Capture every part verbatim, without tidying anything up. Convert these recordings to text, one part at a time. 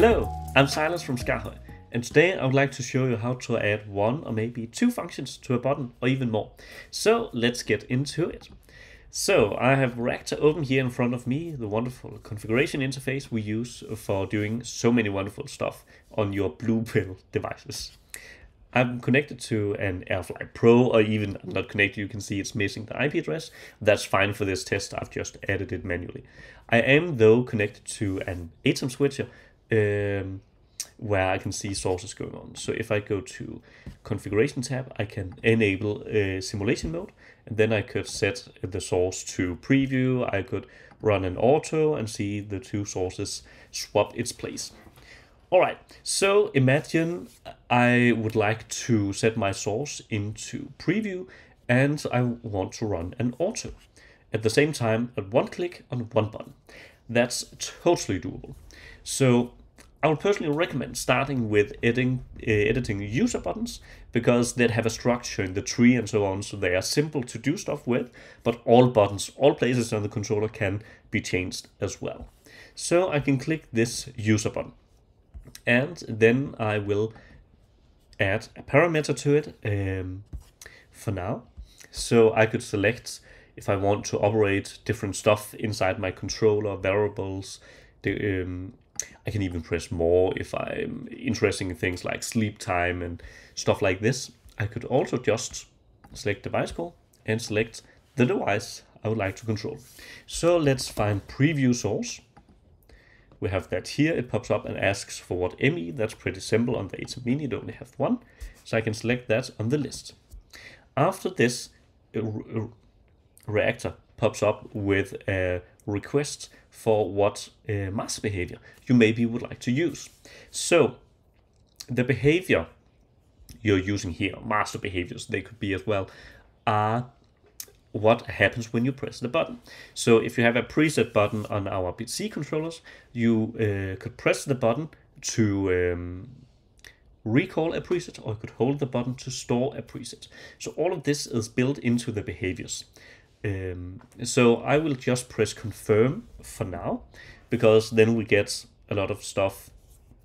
Hello, I'm Silas from SKAARHOJ, and today I would like to show you how to add one or maybe two functions to a button or even more. So let's get into it. So I have Reactor open here in front of me, the wonderful configuration interface we use for doing so many wonderful stuff on your blue pill devices. I'm connected to an AirFly Pro, or even I'm not connected, you can see it's missing the I P address. That's fine for this test, I've just added it manually. I am though connected to an ATEM switcher, Um, where I can see sources going on. So if I go to configuration tab, I can enable uh, simulation mode, and then I could set the source to preview. I could run an auto and see the two sources swap its place. All right, so imagine I would like to set my source into preview and I want to run an auto at the same time at one click on one button. That's totally doable. So I would personally recommend starting with editing, uh, editing user buttons, because they have a structure in the tree and so on, so they are simple to do stuff with, but all buttons, all places on the controller can be changed as well. So I can click this user button, and then I will add a parameter to it um, for now. So I could select if I want to operate different stuff inside my controller, variables. The, um, I can even press more if I'm interested in things like sleep time and stuff like this. I could also just select device call and select the device I would like to control. So let's find preview source. We have that here. It pops up and asks for what M E. That's pretty simple on the ATEM Mini. It only have one. So I can select that on the list. After this, uh, Reactor pops up with a request for what uh, mask behavior you maybe would like to use. So the behavior you're using here, master behaviors, they could be as well, are what happens when you press the button. So if you have a preset button on our P C controllers, you uh, could press the button to um, recall a preset, or you could hold the button to store a preset. So all of this is built into the behaviors. Um, so I will just press confirm for now, because then we get a lot of stuff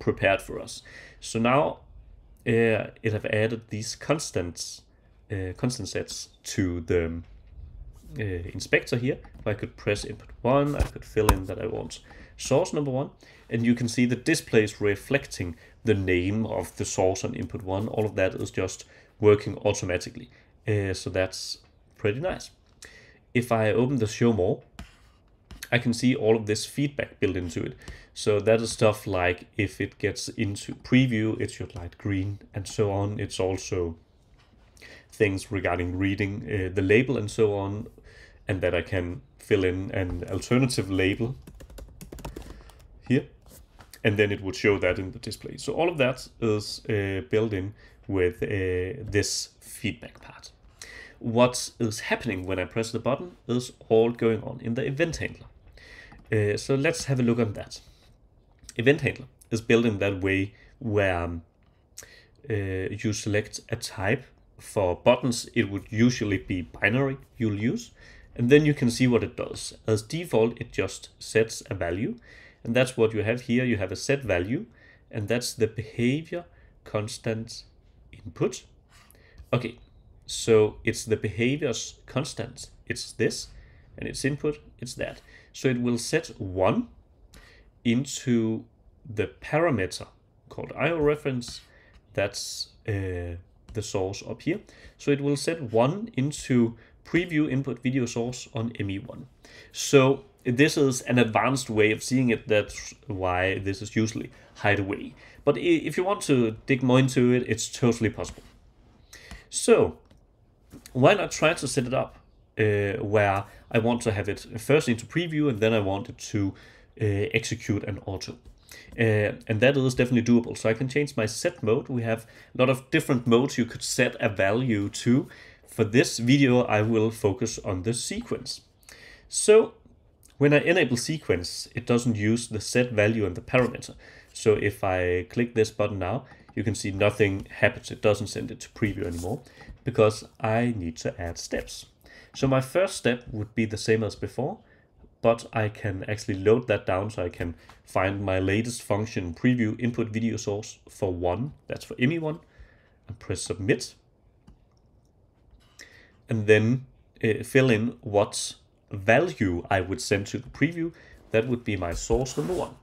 prepared for us. So now uh, it have added these constants, uh, constant sets to the uh, inspector here. I could press input one, I could fill in that I want source number one, and you can see the display is reflecting the name of the source on input one. All of that is just working automatically. Uh, so that's pretty nice. If I open the show more, I can see all of this feedback built into it. So that is stuff like if it gets into preview, it should light green and so on. It's also things regarding reading uh, the label and so on, and that I can fill in an alternative label here, and then it would show that in the display. So all of that is uh, built in with uh, this feedback part. What is happening when I press the button is all going on in the event handler. Uh, so let's have a look on that. Event handler is built in that way where um, uh, you select a type. For buttons, it would usually be binary you'll use, and then you can see what it does. As default, it just sets a value, and that's what you have here. You have a set value, and that's the behavior constant input. Okay. So it's the behaviors constant, it's this, and its input, it's that. So it will set one into the parameter called I O reference. That's uh, the source up here. So it will set one into preview input video source on M E one. So this is an advanced way of seeing it. That's why this is usually hide away. But if you want to dig more into it, it's totally possible. So why not try to set it up uh, where I want to have it first into preview, and then I want it to uh, execute an auto. Uh, and that is definitely doable. So I can change my set mode. We have a lot of different modes you could set a value to. For this video, I will focus on the sequence. So when I enable sequence, it doesn't use the set value and the parameter. So if I click this button now, you can see nothing happens. It doesn't send it to preview anymore, because I need to add steps. So my first step would be the same as before, but I can actually load that down, so I can find my latest function preview input video source for one, that's for I M I one, and press submit. And then uh, fill in what value I would send to the preview. That would be my source number one.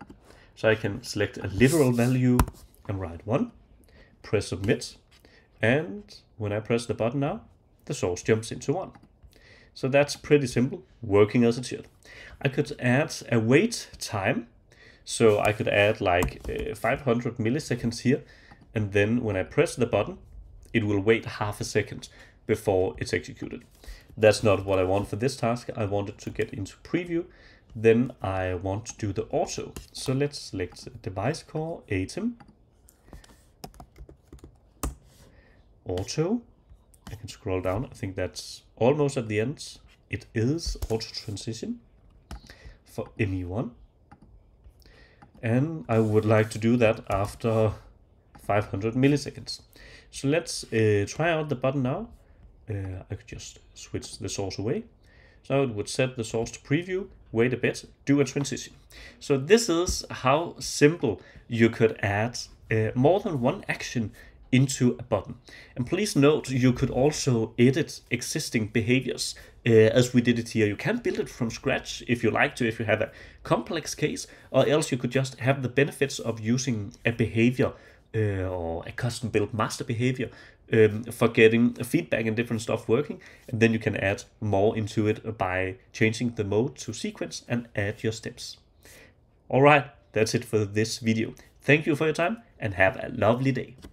So I can select a literal value and write one, press submit. And when I press the button now, the source jumps into one. So that's pretty simple, working as it should. I could add a wait time. So I could add like uh, five hundred milliseconds here. And then when I press the button, it will wait half a second before it's executed. That's not what I want for this task. I want it to get into preview. Then I want to do the auto. So let's select device core, ATEM, auto. I can scroll down. I think that's almost at the end. It is auto transition for I M I one. And I would like to do that after five hundred milliseconds. So let's uh, try out the button now. Uh, I could just switch the source away. So it would set the source to preview, wait a bit, do a transition. So this is how simple you could add uh, more than one action into a button. And please note, you could also edit existing behaviors uh, as we did it here. You can build it from scratch if you like to, if you have a complex case, or else you could just have the benefits of using a behavior uh, or a custom built master behavior Um, for getting feedback and different stuff working, and then you can add more into it by changing the mode to sequence and add your steps. All right, that's it for this video. Thank you for your time and have a lovely day.